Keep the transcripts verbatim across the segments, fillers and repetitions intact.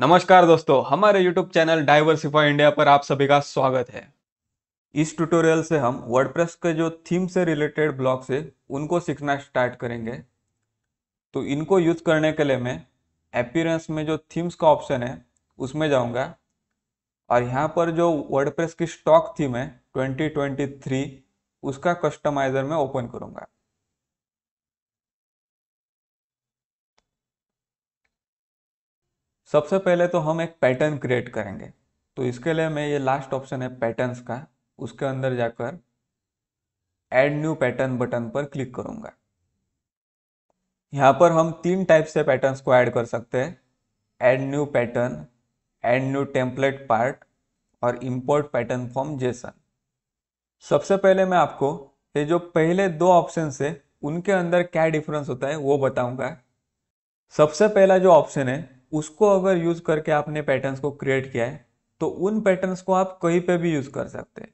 नमस्कार दोस्तों, हमारे YouTube चैनल डाइवर्सिफाई इंडिया पर आप सभी का स्वागत है। इस ट्यूटोरियल से हम वर्डप्रेस के जो थीम से रिलेटेड ब्लॉग्स है उनको सीखना स्टार्ट करेंगे। तो इनको यूज करने के लिए मैं अपीयरेंस में जो थीम्स का ऑप्शन है उसमें जाऊंगा और यहाँ पर जो वर्डप्रेस की स्टॉक थीम है ट्वेंटी ट्वेंटी थ्री उसका कस्टमाइजर में ओपन करूँगा। सबसे पहले तो हम एक पैटर्न क्रिएट करेंगे, तो इसके लिए मैं ये लास्ट ऑप्शन है पैटर्न्स का, उसके अंदर जाकर ऐड न्यू पैटर्न बटन पर क्लिक करूंगा। यहाँ पर हम तीन टाइप से पैटर्न्स को ऐड कर सकते हैं, add new pattern, add new template part और इंपोर्ट पैटर्न फ्रॉम जेसन। सबसे पहले मैं आपको ये जो पहले दो ऑप्शन है उनके अंदर क्या डिफरेंस होता है वो बताऊँगा। सबसे पहला जो ऑप्शन है उसको अगर यूज करके आपने पैटर्न्स को क्रिएट किया है तो उन पैटर्न्स को आप कहीं पे भी यूज कर सकते हैं,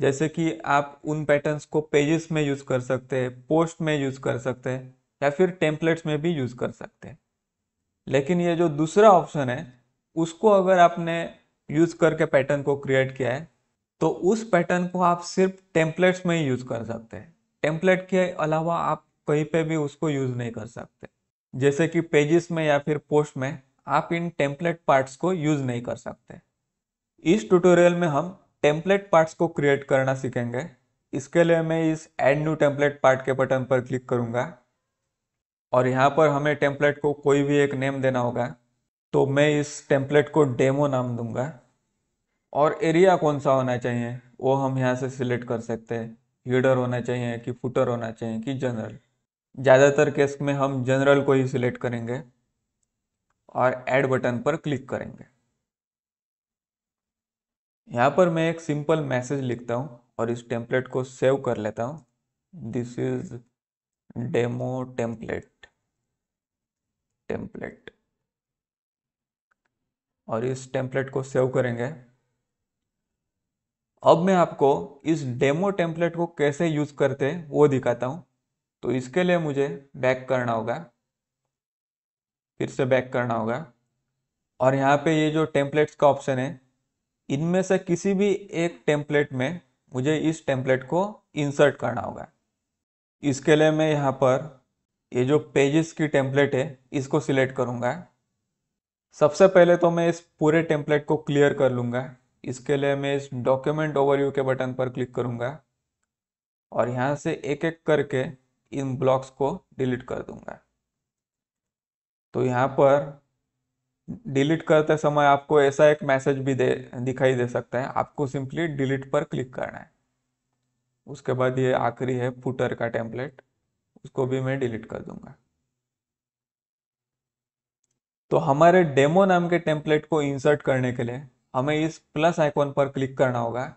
जैसे कि आप उन पैटर्न्स को पेजेस में यूज कर सकते हैं, पोस्ट में यूज कर सकते हैं या फिर टेम्पलेट्स में भी यूज कर सकते हैं। लेकिन ये जो दूसरा ऑप्शन है उसको अगर आपने यूज करके पैटर्न को क्रिएट किया है तो उस पैटर्न को आप सिर्फ टेम्पलेट्स में ही यूज कर सकते हैं, टेम्पलेट के अलावा आप कहीं पे भी उसको यूज नहीं कर सकते। जैसे कि पेजेस में या फिर पोस्ट में आप इन टेम्पलेट पार्ट्स को यूज नहीं कर सकते। इस ट्यूटोरियल में हम टेम्पलेट पार्ट्स को क्रिएट करना सीखेंगे। इसके लिए मैं इस ऐड न्यू टेम्पलेट पार्ट के बटन पर क्लिक करूंगा और यहाँ पर हमें टेम्पलेट को कोई भी एक नेम देना होगा, तो मैं इस टेम्पलेट को डेमो नाम दूंगा और एरिया कौन सा होना चाहिए वो हम यहाँ से सिलेक्ट कर सकते हैं। हेडर होना चाहिए कि फुटर होना चाहिए कि जनरल, ज़्यादातर केस में हम जनरल को ही सिलेक्ट करेंगे और ऐड बटन पर क्लिक करेंगे। यहाँ पर मैं एक सिंपल मैसेज लिखता हूँ और इस टेम्पलेट को सेव कर लेता हूँ। This is demo template template और इस टेम्पलेट को सेव करेंगे। अब मैं आपको इस डेमो टेम्पलेट को कैसे यूज करते हैं वो दिखाता हूँ। तो इसके लिए मुझे बैक करना होगा, फिर से बैक करना होगा और यहाँ पे ये जो टेम्पलेट्स का ऑप्शन है इनमें से किसी भी एक टेम्पलेट में मुझे इस टेम्पलेट को इंसर्ट करना होगा। इसके लिए मैं यहाँ पर ये जो पेजेस की टेम्पलेट है इसको सिलेक्ट करूँगा। सबसे पहले तो मैं इस पूरे टेम्पलेट को क्लियर कर लूँगा। इसके लिए मैं इस डॉक्यूमेंट ओवरव्यू के बटन पर क्लिक करूँगा और यहाँ से एक एक करके इन ब्लॉक्स को डिलीट कर दूंगा। तो यहाँ पर डिलीट करते समय आपको ऐसा एक मैसेज भी दे दिखाई दे सकता है, आपको सिंपली डिलीट पर क्लिक करना है। उसके बाद ये आखिरी है फुटर का टेम्पलेट, उसको भी मैं डिलीट कर दूंगा। तो हमारे डेमो नाम के टेम्पलेट को इंसर्ट करने के लिए हमें इस प्लस आइकॉन पर क्लिक करना होगा।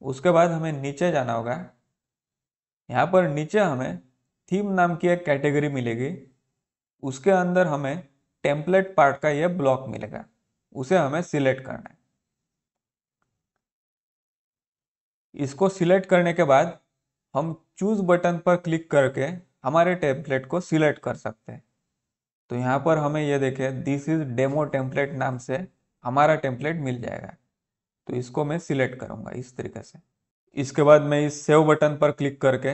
उसके बाद हमें नीचे जाना होगा। यहाँ पर नीचे हमें थीम नाम की एक कैटेगरी मिलेगी, उसके अंदर हमें टेम्पलेट पार्ट का यह ब्लॉक मिलेगा, उसे हमें सिलेक्ट करना है। इसको सिलेक्ट करने के बाद हम चूज बटन पर क्लिक करके हमारे टेम्पलेट को सिलेक्ट कर सकते हैं। तो यहाँ पर हमें यह देखिए दिस इज डेमो टेम्पलेट नाम से हमारा टेम्पलेट मिल जाएगा। तो इसको मैं सिलेक्ट करूँगा इस तरीके से। इसके बाद मैं इस सेव बटन पर क्लिक करके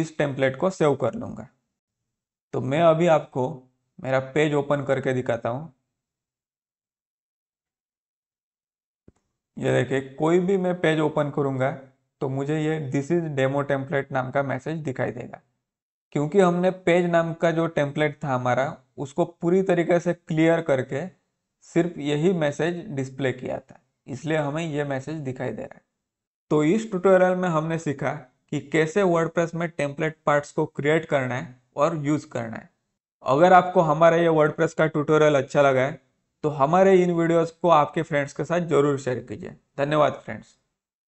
इस टेम्पलेट को सेव कर लूँगा। तो मैं अभी आपको मेरा पेज ओपन करके दिखाता हूँ। ये देखिए कोई भी मैं पेज ओपन करूँगा तो मुझे ये दिस इज डेमो टेम्पलेट नाम का मैसेज दिखाई देगा, क्योंकि हमने पेज नाम का जो टेम्पलेट था हमारा उसको पूरी तरीके से क्लियर करके सिर्फ यही मैसेज डिस्प्ले किया था, इसलिए हमें यह मैसेज दिखाई दे रहा है। तो इस ट्यूटोरियल में हमने सीखा कि कैसे वर्डप्रेस में टेम्पलेट पार्ट्स को क्रिएट करना है और यूज़ करना है। अगर आपको हमारा ये वर्डप्रेस का ट्यूटोरियल अच्छा लगा है तो हमारे इन वीडियोस को आपके फ्रेंड्स के साथ जरूर शेयर कीजिए। धन्यवाद फ्रेंड्स।